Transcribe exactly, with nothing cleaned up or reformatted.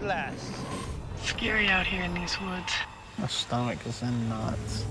at last. It's scary out here in these woods. My stomach is in knots.